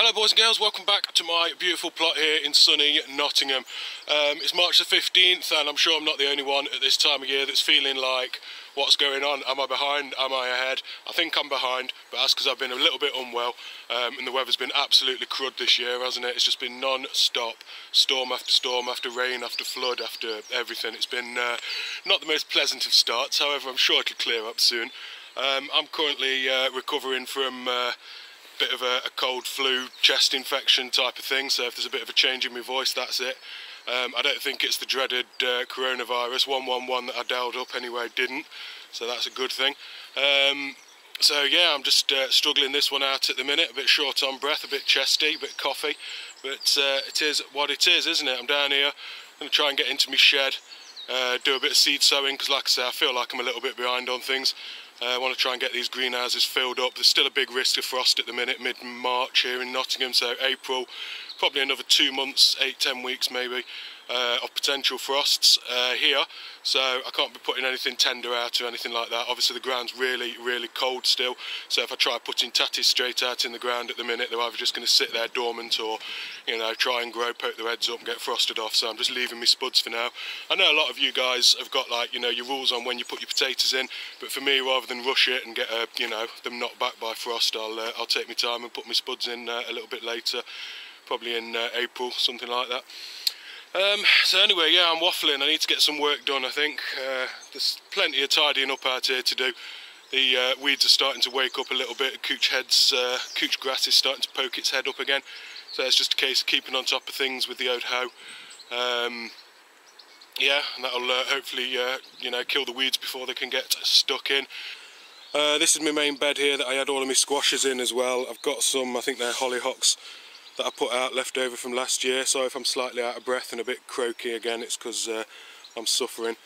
Hello boys and girls, welcome back to my beautiful plot here in sunny Nottingham. It's March the 15th and I'm sure I'm not the only one at this time of year that's feeling like, what's going on? Am I behind? Am I ahead? I think I'm behind, but that's because I've been a little bit unwell and the weather's been absolutely crud this year, hasn't it? It's just been non-stop, storm after storm, after rain, after flood, after everything. It's been not the most pleasant of starts, however I'm sure it'll clear up soon. I'm currently recovering from bit of a cold flu chest infection type of thing, so if there's a bit of a change in my voice, that's it. I don't think it's the dreaded coronavirus 111 that I dialed up anyway, didn't, so that's a good thing. So yeah, I'm just struggling this one out at the minute, a bit short on breath, a bit chesty, a bit coughy, but it is what it is, isn't it? I'm down here, I'm going to try and get into my shed, do a bit of seed sowing, because like I say, I feel like I'm a little bit behind on things. I want to try and get these greenhouses filled up. There's still a big risk of frost at the minute, mid-March here in Nottingham, so April, probably another 2 months, 8-10 weeks maybe, of potential frosts here. So I can't be putting anything tender out or anything like that. Obviously the ground's really, really cold still, so if I try putting tatties straight out in the ground at the minute, they're either just going to sit there dormant or, you know, try and grow, poke their heads up and get frosted off, so I'm just leaving me spuds for now. I know a lot of you guys have got, like, you know, your rules on when you put your potatoes in, but for me, rather than rush it and get, you know, them knocked back by frost, I'll take my time and put my spuds in a little bit later, probably in April, something like that. So anyway, yeah, I'm waffling. I need to get some work done, I think. There's plenty of tidying up out here to do. The weeds are starting to wake up a little bit. Couch grass is starting to poke its head up again. So it's just a case of keeping on top of things with the old hoe. Yeah, and that'll hopefully, you know, kill the weeds before they can get stuck in. This is my main bed here that I had all of my squashes in as well. I've got some, I think they're hollyhocks, that I put out left over from last year, so if I'm slightly out of breath and a bit croaky again, it's because I'm suffering.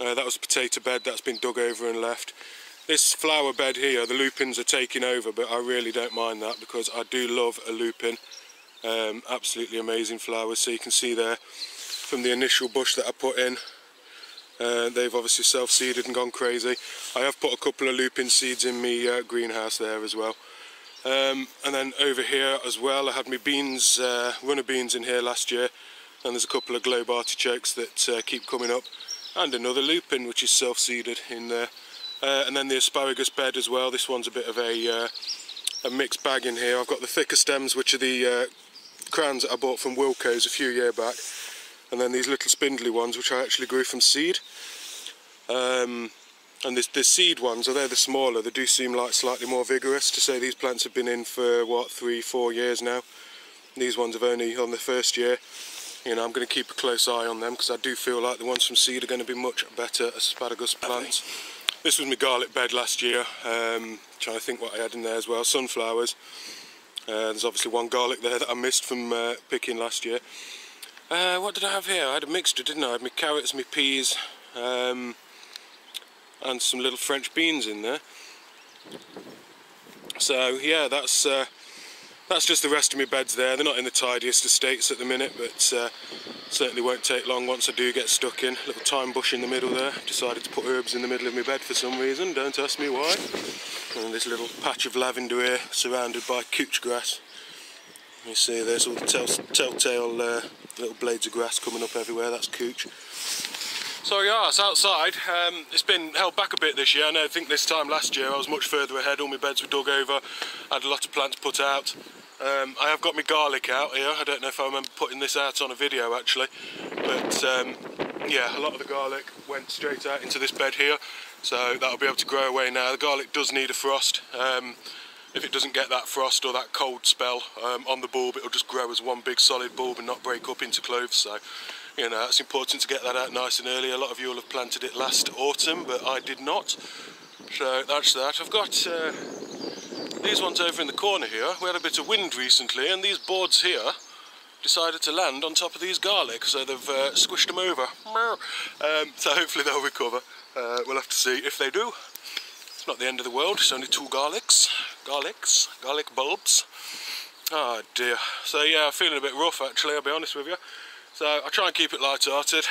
That was a potato bed that's been dug over and left. This flower bed here, the lupins are taking over, but I really don't mind that because I do love a lupin. Absolutely amazing flowers, so you can see there from the initial bush that I put in, they've obviously self-seeded and gone crazy. I have put a couple of lupin seeds in my greenhouse there as well. And then over here as well, I had my beans, runner beans in here last year, and there's a couple of globe artichokes that keep coming up, and another lupin which is self-seeded in there. And then the asparagus bed as well. This one's a bit of a mixed bag in here. I've got the thicker stems, which are the crowns that I bought from Wilko's a few years back, and then these little spindly ones which I actually grew from seed. And the seed ones, although they're smaller, they do seem like slightly more vigorous. To say these plants have been in for, what, 3-4 years now. These ones have only on the first year. You know, I'm going to keep a close eye on them because I do feel like the ones from seed are going to be much better asparagus plants. This was my garlic bed last year. Trying to think what I had in there as well. Sunflowers. There's obviously one garlic there that I missed from picking last year. What did I have here? I had a mixture, didn't I? I had my carrots, my peas, and some little French beans in there. So yeah, that's just the rest of my beds there. They're not in the tidiest of states at the minute, but certainly won't take long once I do get stuck in. Little thyme bush in the middle there. Decided to put herbs in the middle of my bed for some reason, don't ask me why. And this little patch of lavender here, surrounded by couch grass. You see there's all the telltale little blades of grass coming up everywhere, that's couch. So yeah, it's outside. It's been held back a bit this year. I think this time last year I was much further ahead. All my beds were dug over. I had a lot of plants put out. I have got my garlic out here. I don't know if I remember putting this out on a video actually. But yeah, a lot of the garlic went straight out into this bed here. So that'll be able to grow away now. The garlic does need a frost. If it doesn't get that frost or that cold spell on the bulb, it'll just grow as one big solid bulb and not break up into cloves. So, you know, it's important to get that out nice and early. A lot of you will have planted it last autumn, but I did not. So that's that. I've got these ones over in the corner here. We had a bit of wind recently, and these boards here decided to land on top of these garlic, so they've squished them over. So hopefully they'll recover. We'll have to see if they do. It's not the end of the world. It's only 2 garlics, garlic bulbs. Oh dear. So yeah, I'm feeling a bit rough actually, I'll be honest with you. So I try and keep it light-hearted,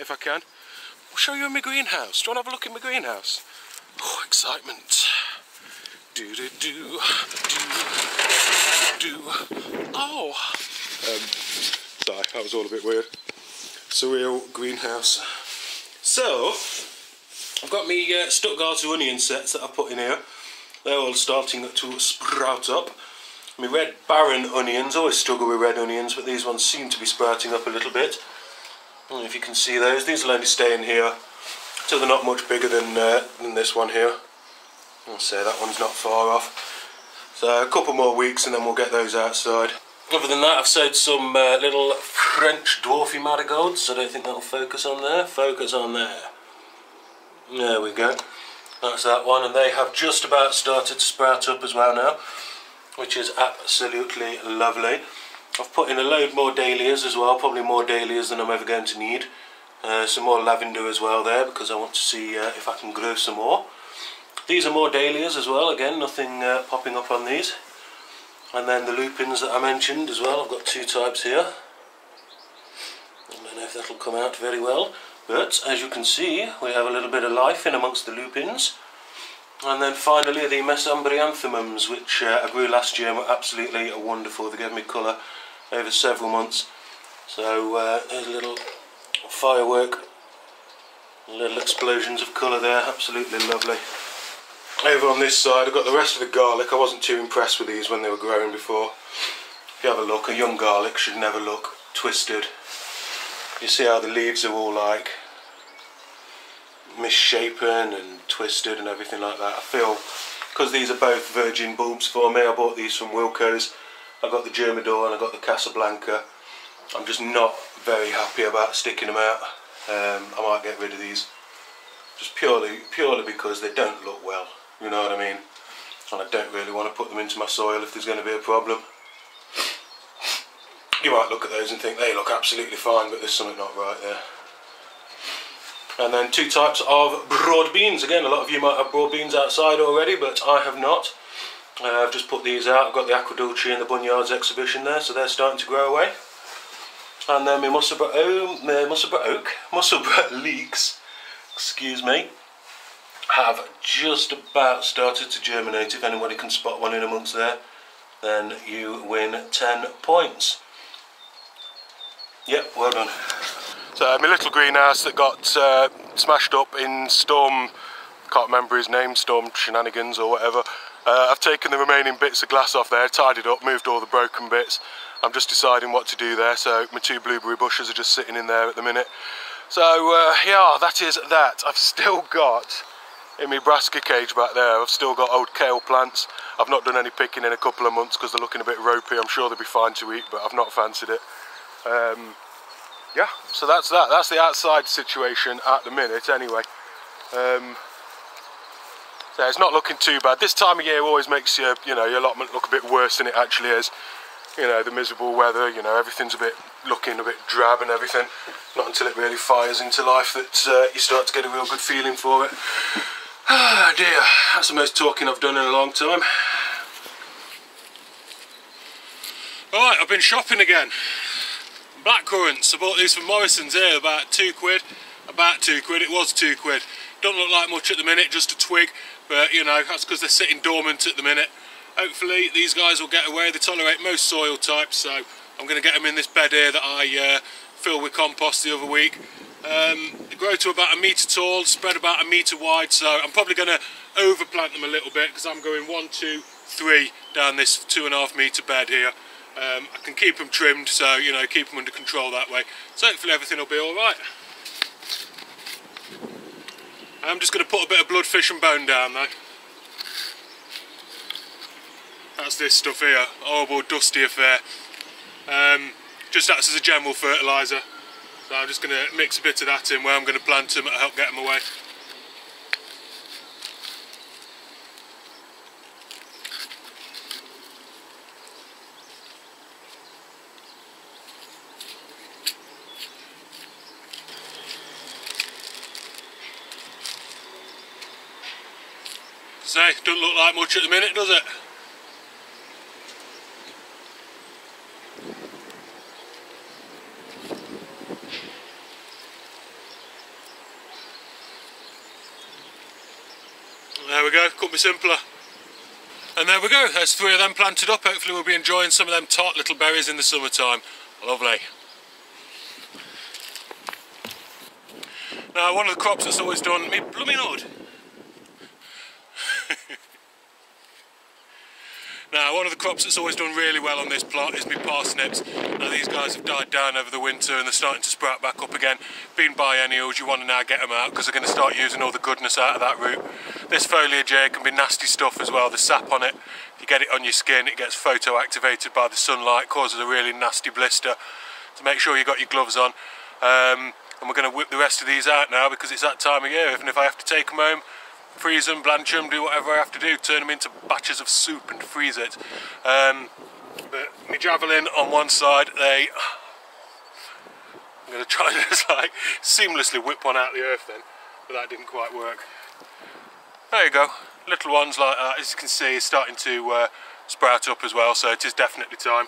if I can. I'll show you in my greenhouse. Do you want to have a look in my greenhouse? Oh, excitement. Do-do-do. Do-do. Wow! Sorry, that was all a bit weird. Surreal greenhouse. So, I've got my Stuttgart onion sets that I put in here. They're all starting to sprout up. My red Baron onions, always struggle with red onions, but these ones seem to be sprouting up a little bit. I don't know if you can see those. These will only stay in here till they're not much bigger than this one here. I'll say that one's not far off. So a couple more weeks and then we'll get those outside. Other than that, I've sowed some little French dwarfy marigolds. I don't think that'll focus on there. Focus on there. There we go. That's that one, and they have just about started to sprout up as well now, which is absolutely lovely. I've put in a load more dahlias as well, probably more dahlias than I'm ever going to need. Some more lavender as well there, because I want to see if I can grow some more. These are more dahlias as well, again nothing popping up on these. And then the lupins that I mentioned as well, I've got two types here. I don't know if that'll come out very well, but as you can see we have a little bit of life in amongst the lupins. And then finally the mesembryanthemums, which I grew last year and were absolutely wonderful. They gave me colour over several months. So there's a little firework, little explosions of colour there, absolutely lovely. Over on this side I've got the rest of the garlic. I wasn't too impressed with these when they were growing before. If you have a look, a young garlic should never look twisted. You see how the leaves are all like misshapen and twisted and everything like that. I feel, because these are both virgin bulbs for me, I bought these from Wilko's. I got the Germidor and I got the Casablanca. I'm just not very happy about sticking them out. I might get rid of these just purely because they don't look well, you know what I mean? And I don't really want to put them into my soil if there's going to be a problem. You might look at those and think they look absolutely fine, but there's something not right there. And then two types of broad beans. Again, a lot of you might have broad beans outside already, but I have not. I've just put these out. I've got the aquadulce and the bunyards exhibition there, so they're starting to grow away. And then my musselbroak leeks, excuse me, have just about started to germinate. If anybody can spot one in amongst there, then you win 10 points. Yep, well done. So my little greenhouse that got smashed up in storm, can't remember his name, storm shenanigans or whatever. I've taken the remaining bits of glass off there, tidied up, moved all the broken bits. I'm just deciding what to do there, so my two blueberry bushes are just sitting in there at the minute. So yeah, that is that. I've still got, in my brassica cage back there, I've still got old kale plants. I've not done any picking in a couple of months because they're looking a bit ropey. I'm sure they'll be fine to eat, but I've not fancied it. Yeah, so that's that. That's the outside situation at the minute anyway. So it's not looking too bad. This time of year always makes your, your allotment look a bit worse than it actually is. You know, the miserable weather, everything's looking a bit drab and everything. Not until it really fires into life that you start to get a real good feeling for it. Ah, dear. That's the most talking I've done in a long time. Alright, I've been shopping again. Blackcurrants, I bought these from Morrison's here, about £2. About £2, it was £2. Don't look like much at the minute, just a twig, but that's because they're sitting dormant at the minute. Hopefully these guys will get away. They tolerate most soil types, so I'm going to get them in this bed here that I filled with compost the other week. They grow to about 1 metre tall, spread about 1 metre wide, so I'm probably going to overplant them a little bit because I'm going 1, 2, 3 down this 2.5 metre bed here. I can keep them trimmed, so keep them under control that way. So hopefully everything will be alright. I'm just going to put a bit of blood, fish and bone down though. That's this stuff here, horrible dusty affair. Just acts as a general fertiliser. So I'm just going to mix a bit of that in where I'm going to plant them and help get them away. Say, doesn't look like much at the minute, does it? There we go, couldn't be simpler. And there we go, there's three of them planted up. Hopefully we'll be enjoying some of them tart little berries in the summertime. Lovely. Now, one of the crops that's always done me blooming odd. Now, one of the crops that's always done really well on this plot is my parsnips. Now, these guys have died down over the winter and they're starting to sprout back up again. Being biennials, you want to now get them out because they're going to start using all the goodness out of that root. This foliage here can be nasty stuff as well, the sap on it. If you get it on your skin, it gets photo-activated by the sunlight, causes a really nasty blister. So make sure you've got your gloves on. And we're going to whip the rest of these out now because it's that time of year. Even if I have to take them home, freeze them, blanch them, do whatever I have to do, turn them into batches of soup and freeze it. But my javelin on one side, I'm going to try and just like seamlessly whip one out of the earth then, but that didn't quite work. There you go, little ones like that, as you can see, is starting to sprout up as well, so it is definitely time.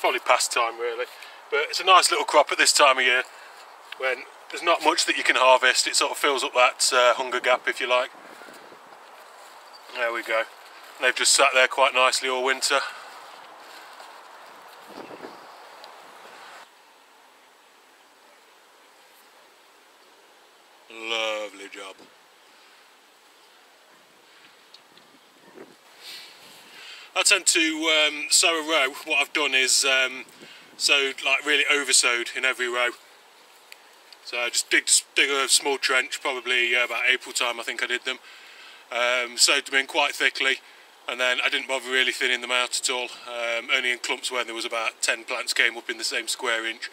Probably past time really, but it's a nice little crop at this time of year when there's not much that you can harvest. It sort of fills up that hunger gap, if you like. There we go. And they've just sat there quite nicely all winter. Lovely job. I tend to sow a row. What I've done is sowed, like really over-sowed in every row. So I just dig a small trench, probably about April time I think I did them. Sowed them in quite thickly, and then I didn't bother really thinning them out at all, only in clumps when there was about 10 plants came up in the same square inch.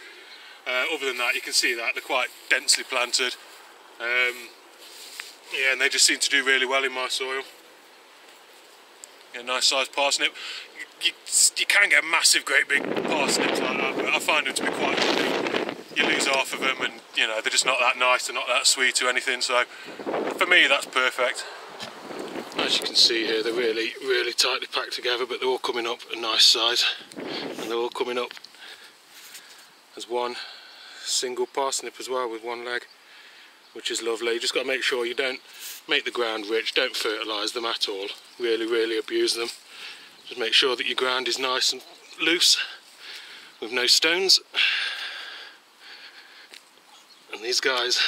Other than that, you can see that they're quite densely planted. Yeah, and they just seem to do really well in my soil. Yeah, nice sized parsnip. You can get massive great big parsnips like that, but I find them to be quite good. You lose half of them and you know they're just not that nice, they're not that sweet or anything, so for me that's perfect. As you can see here, they're really, really tightly packed together, but they're all coming up a nice size. And they're all coming up as one single parsnip as well with one leg, which is lovely. You just got to make sure you don't make the ground rich, don't fertilise them at all. Really, really abuse them. Just make sure that your ground is nice and loose, with no stones. And these guys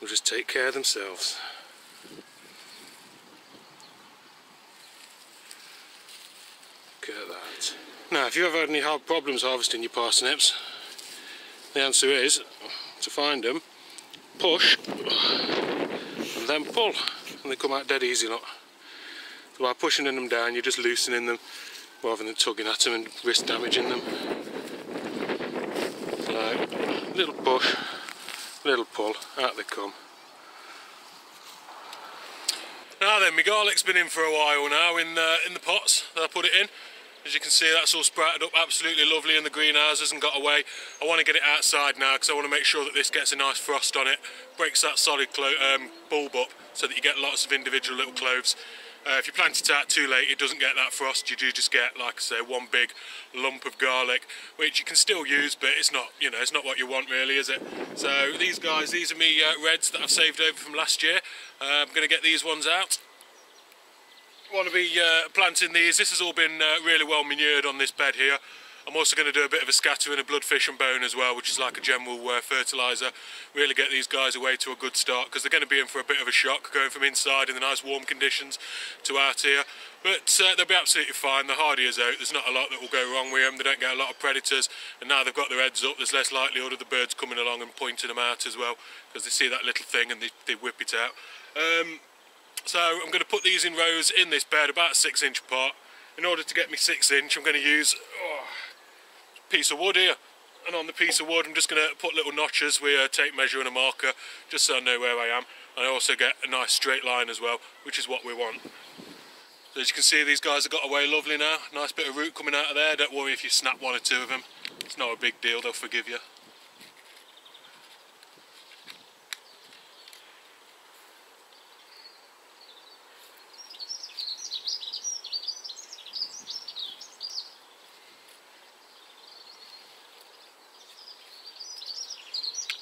will just take care of themselves. At that. Now, if you ever had any hard problems harvesting your parsnips, the answer is to find them, push, and then pull, and they come out dead easy lot. So by pushing them down, you're just loosening them rather than tugging at them and risk damaging them. So, little push, little pull, out they come. Now then, my garlic's been in for a while now in the pots that I put it in. As you can see, that's all sprouted up absolutely lovely in the greenhouses and got away. I want to get it outside now because I want to make sure that this gets a nice frost on it, breaks that solid bulb up so that you get lots of individual little cloves. If you plant it out too late, it doesn't get that frost. You do just get, like I say, one big lump of garlic, which you can still use, but it's not, you know, it's not what you want really, is it? So these guys, these are me reds that I've saved over from last year. I'm going to get these ones out. Want to be planting these. This has all been really well manured on this bed here. I'm also going to do a bit of a scattering of bloodfish and bone as well, which is like a general fertiliser. Really get these guys away to a good start because they're going to be in for a bit of a shock going from inside in the nice warm conditions to out here. But they'll be absolutely fine. They're hardy as oak. There's not a lot that will go wrong with them. They don't get a lot of predators. And now they've got their heads up, there's less likelihood of the birds coming along and pointing them out as well because they see that little thing and they whip it out. So I'm going to put these in rows in this bed, about 6 inch apart. In order to get me 6 inch, I'm going to use piece of wood here, and on the piece of wood I'm just going to put little notches with a tape measure and a marker just so I know where I am, and I also get a nice straight line as well, which is what we want. So as you can see, these guys have got away lovely now. Nice bit of root coming out of there. Don't worry if you snap one or two of them, it's not a big deal, they'll forgive you.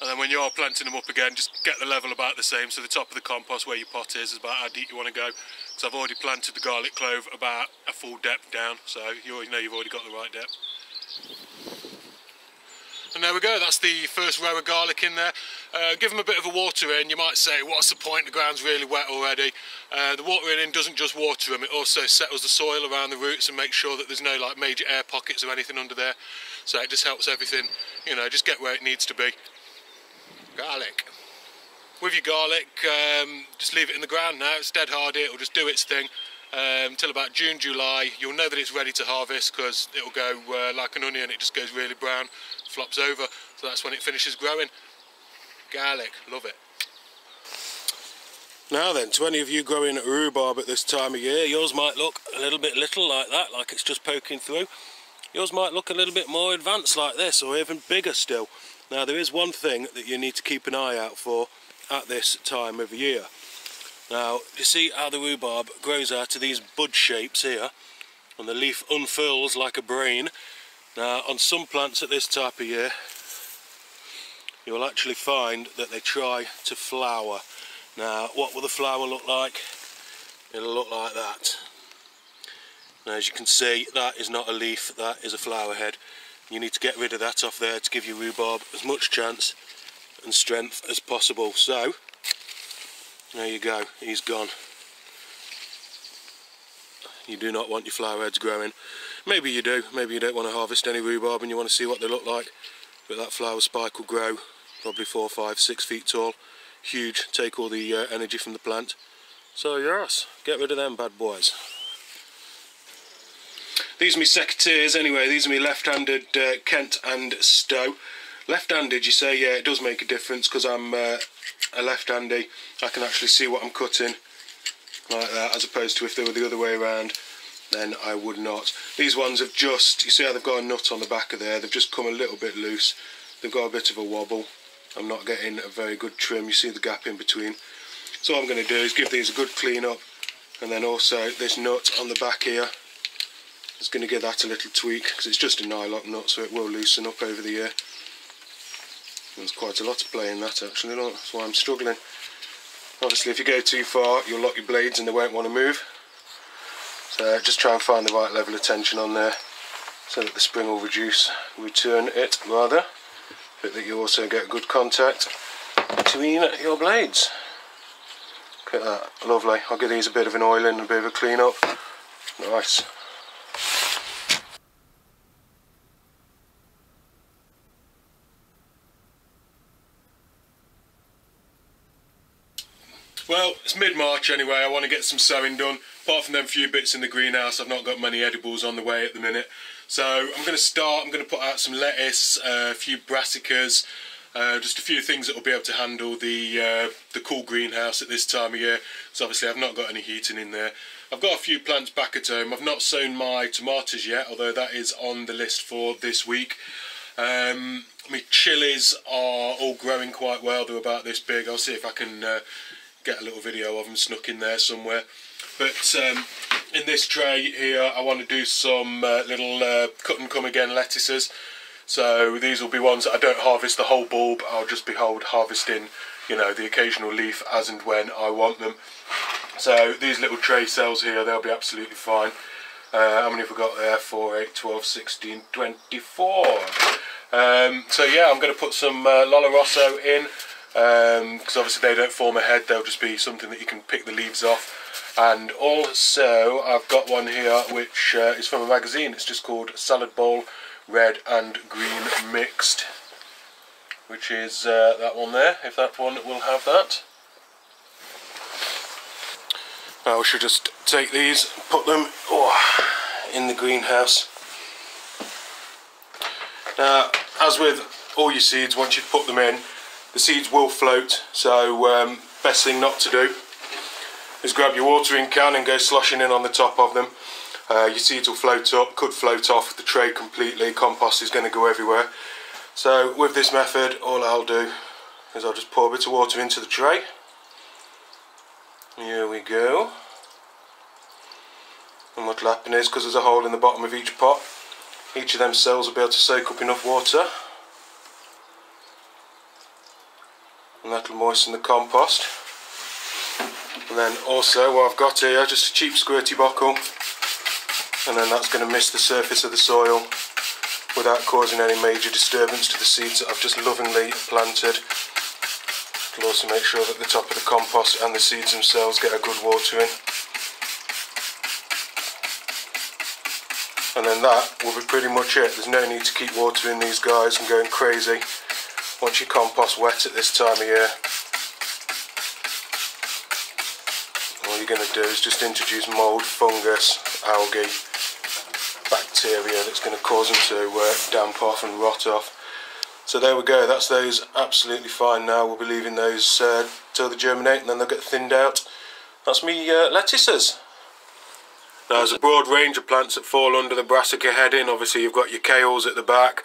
And then when you are planting them up again, just get the level about the same. So the top of the compost where your pot is about how deep you want to go. So I've already planted the garlic clove about a full depth down, so you already know you've already got the right depth. And there we go, that's the first row of garlic in there. Give them a bit of a water in. You might say, what's the point, the ground's really wet already. The watering in doesn't just water them, it also settles the soil around the roots and makes sure that there's no like major air pockets or anything under there. So it just helps everything, you know, just get where it needs to be. Garlic. With your garlic, just leave it in the ground now, it's dead hardy, it'll just do its thing until about June, July. You'll know that it's ready to harvest because it'll go like an onion, it just goes really brown, flops over, so that's when it finishes growing. Garlic, love it. Now then, to any of you growing rhubarb at this time of year, yours might look a little bit little like that, like it's just poking through. Yours might look a little bit more advanced like this, or even bigger still. Now there is one thing that you need to keep an eye out for at this time of year. Now you see how the rhubarb grows out of these bud shapes here, and the leaf unfurls like a brain. Now on some plants at this type of year, you will actually find that they try to flower. Now what will the flower look like? It'll look like that. Now as you can see, that is not a leaf, that is a flower head. You need to get rid of that off there to give your rhubarb as much chance and strength as possible. So there you go, he's gone. You do not want your flower heads growing. Maybe you do, maybe you don't want to harvest any rhubarb and you want to see what they look like, but that flower spike will grow probably 4, 5, 6 feet tall, huge, take all the energy from the plant. So yes, get rid of them bad boys. These are my secateurs anyway, these are my left-handed Kent and Stowe. Left-handed, you say, yeah, it does make a difference because I'm a left-handy. I can actually see what I'm cutting like that, as opposed to if they were the other way around, then I would not. These ones have just, you see how they've got a nut on the back of there, they've just come a little bit loose. They've got a bit of a wobble. I'm not getting a very good trim, you see the gap in between. So what I'm going to do is give these a good clean up, and then also this nut on the back here, it's going to give that a little tweak because it's just a nylock nut, so it will loosen up over the year. There's quite a lot of play in that actually, that's why I'm struggling. Obviously if you go too far you'll lock your blades and they won't want to move. So just try and find the right level of tension on there so that the spring will return it rather, but that you also get good contact between your blades. Look at that, lovely. I'll give these a bit of an oiling and a bit of a clean up. Nice. Well, it's mid-March anyway, I want to get some sowing done. Apart from them few bits in the greenhouse, I've not got many edibles on the way at the minute. So I'm going to start, I'm going to put out some lettuce, a few brassicas, just a few things that will be able to handle the cool greenhouse at this time of year. So obviously I've not got any heating in there. I've got a few plants back at home. I've not sown my tomatoes yet, although that is on the list for this week. My chilies are all growing quite well, they're about this big. I'll see if I can get a little video of them snuck in there somewhere. But in this tray here I want to do some little cut and come again lettuces. So these will be ones that I don't harvest the whole bulb, I'll just be harvesting, you know, the occasional leaf as and when I want them. So these little tray cells here, they'll be absolutely fine. How many have we got there? 4, 8, 12, 16, 24. So yeah, I'm going to put some Lollo Rosso in. Because obviously they don't form a head, they'll just be something that you can pick the leaves off. And also I've got one here which is from a magazine, it's just called Salad Bowl Red and Green Mixed, which is that one there, if that one will have that. Now we should just take these, put them in the greenhouse. Now as with all your seeds, once you've put them in, the seeds will float, so best thing not to do is grab your watering can and go sloshing in on the top of them. Your seeds will float up, could float off the tray completely, compost is going to go everywhere. So with this method, all I'll do is I'll just pour a bit of water into the tray. Here we go. And what'll happen is, because there's a hole in the bottom of each pot, each of them cells will be able to soak up enough water and that'll moisten the compost. And then also what I've got here, just a cheap squirty bottle, and then that's going to mist the surface of the soil without causing any major disturbance to the seeds that I've just lovingly planted. It'll also make sure that the top of the compost and the seeds themselves get a good watering. And then that will be pretty much it. There's no need to keep watering these guys and going crazy once your compost wet at this time of year. All you're going to do is just introduce mould, fungus, algae, bacteria that's going to cause them to damp off and rot off. So there we go, that's those absolutely fine now. We'll be leaving those till they germinate and then they'll get thinned out. That's me lettuces. Now, there's a broad range of plants that fall under the brassica heading. Obviously you've got your kales at the back,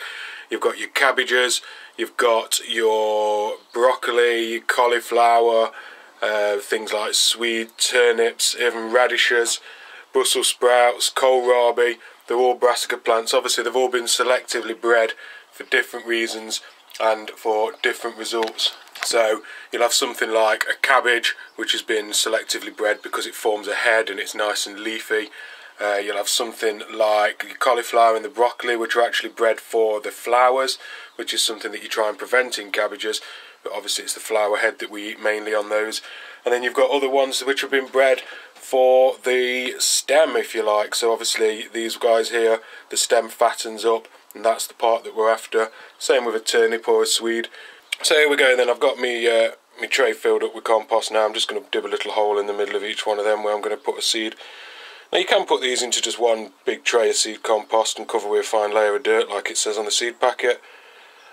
you've got your cabbages, you've got your broccoli, cauliflower, things like swede, turnips, even radishes, Brussels sprouts, kohlrabi. They're all brassica plants. Obviously they've all been selectively bred for different reasons and for different results. So you'll have something like a cabbage which has been selectively bred because it forms a head and it's nice and leafy. You'll have something like the cauliflower and the broccoli, which are actually bred for the flowers, which is something that you try and prevent in cabbages, but obviously it's the flower head that we eat mainly on those. And then you've got other ones which have been bred for the stem, if you like. So obviously these guys here, the stem fattens up and that's the part that we're after. Same with a turnip or a swede. So here we go then, I've got my tray filled up with compost now. I'm just going to dip a little hole in the middle of each one of them where I'm going to put a seed. Now you can put these into just one big tray of seed compost and cover with a fine layer of dirt like it says on the seed packet.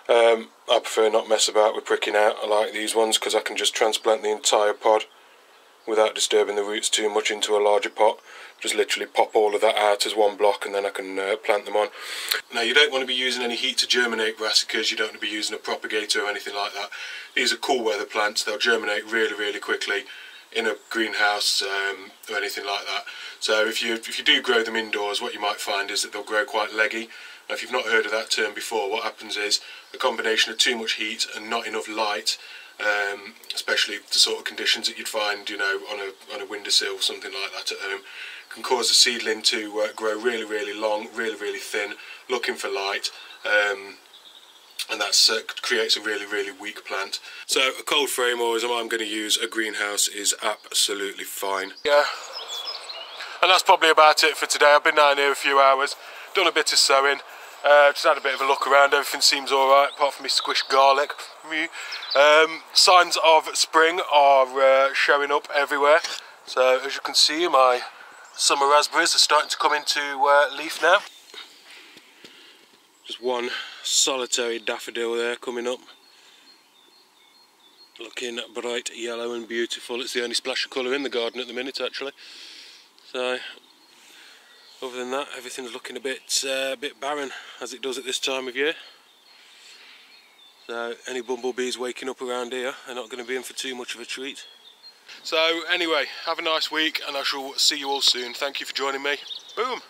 I prefer not mess about with pricking out. I like these ones because I can just transplant the entire pod without disturbing the roots too much into a larger pot. Just literally pop all of that out as one block and then I can plant them on. Now you don't want to be using any heat to germinate brassicas, you don't want to be using a propagator or anything like that. These are cool weather plants, they'll germinate really really quickly in a greenhouse or anything like that. So if you do grow them indoors, what you might find is that they'll grow quite leggy. Now if you've not heard of that term before, what happens is a combination of too much heat and not enough light, especially the sort of conditions that you'd find, you know, on a windowsill or something like that at home, can cause the seedling to grow really really long, really really thin, looking for light, and that creates a really really weak plant. So a cold frame, or as I'm going to use a greenhouse, is absolutely fine. Yeah, and that's probably about it for today. I've been down here a few hours, done a bit of sowing, just had a bit of a look around. Everything seems alright apart from me squished garlic. Signs of spring are showing up everywhere. So as you can see, my summer raspberries are starting to come into leaf now. Just one solitary daffodil there coming up, looking bright yellow and beautiful. It's the only splash of colour in the garden at the minute actually. So other than that, everything's looking a bit barren, as it does at this time of year. So any bumblebees waking up around here are not going to be in for too much of a treat. So anyway, have a nice week and I shall see you all soon. Thank you for joining me. Boom!